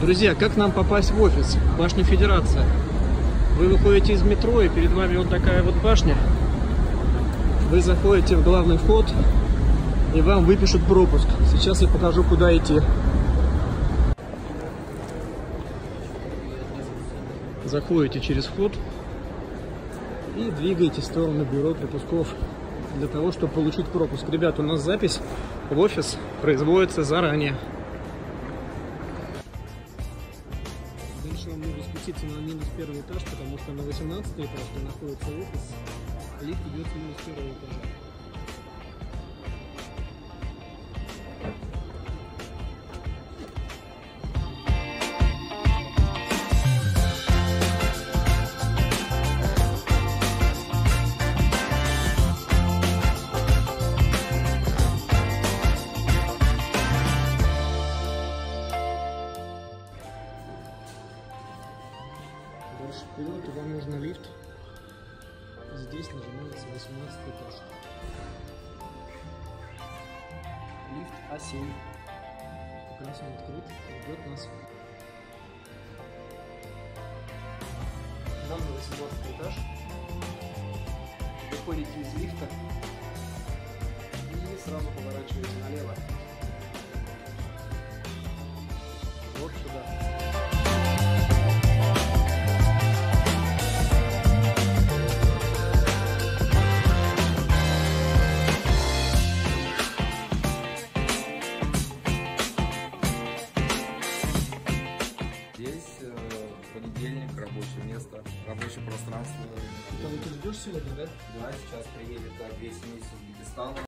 Друзья, как нам попасть в офис? Башня Федерация. Вы выходите из метро, и перед вами вот такая вот башня. Вы заходите в главный вход, и вам выпишут пропуск. Сейчас я покажу, куда идти. Заходите через вход и двигаете в сторону бюро пропусков для того, чтобы получить пропуск. Ребят, у нас запись в офис производится заранее. Дальше вам нужно спуститься на минус первый этаж, потому что на 18 этаж, где находится офис, лифт идет с минус первого этажа. Дальше вперед, и вам нужен лифт. Здесь нажимается 18 этаж. Лифт А7. Пока он открыт, ждет нас. Нам на 18 этаж. Выходите из лифта и сразу поворачиваете налево. Вот сюда. Понедельник, рабочее место, рабочее пространство. Ты ждешь сегодня, да? Да, сейчас приедет 2 семьи из Узбекистана.